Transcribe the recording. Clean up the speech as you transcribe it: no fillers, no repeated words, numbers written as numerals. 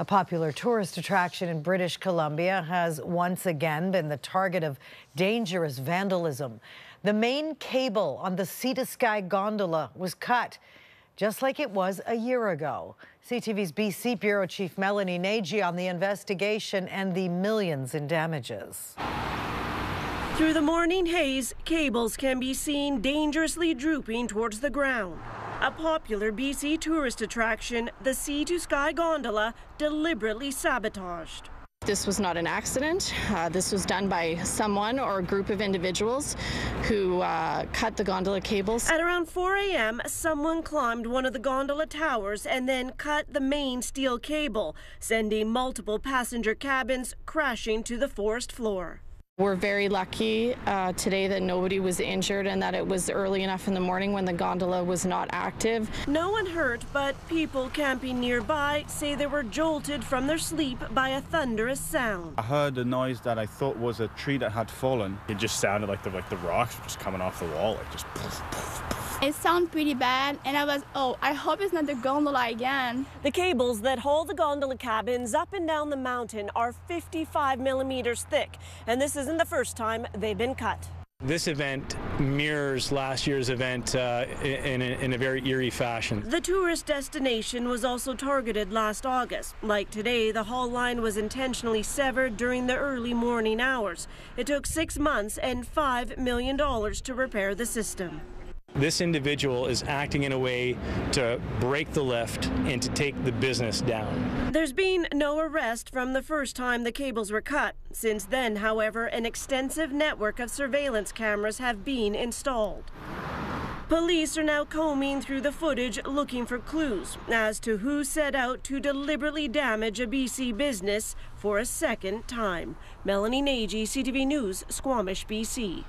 A popular tourist attraction in British Columbia has once again been the target of dangerous vandalism. The main cable on the Sea to Sky Gondola was cut, just like it was a year ago. CTV's B.C. Bureau Chief Melanie Nagy on the investigation and the millions in damages. Through the morning haze, cables can be seen dangerously drooping towards the ground. A popular B.C. tourist attraction, the Sea to Sky Gondola, deliberately sabotaged. This was not an accident. This was done by someone or a group of individuals who cut the gondola cables. At around 4 a.m., someone climbed one of the gondola towers and then cut the main steel cable, sending multiple passenger cabins crashing to the forest floor. We're very lucky today that nobody was injured and that it was early enough in the morning when the gondola was not active. No one hurt, but people camping nearby say they were jolted from their sleep by a thunderous sound. I heard a noise that I thought was a tree that had fallen. It just sounded like the rocks were just coming off the wall, like just poof, poof, poof. It sounded pretty bad, and I was, oh, I hope it's not the gondola again. The cables that haul the gondola cabins up and down the mountain are 55 millimeters thick, and this isn't the first time they've been cut. This event mirrors last year's event in a very eerie fashion. The tourist destination was also targeted last August. Like today, the haul line was intentionally severed during the early morning hours. It took 6 months and $5 million to repair the system. This individual is acting in a way to break the lift and to take the business down. There's been no arrest from the first time the cables were cut. Since then, however, an extensive network of surveillance cameras have been installed. Police are now combing through the footage looking for clues as to who set out to deliberately damage a BC business for a second time. Melanie Nagy, CTV News, Squamish, BC.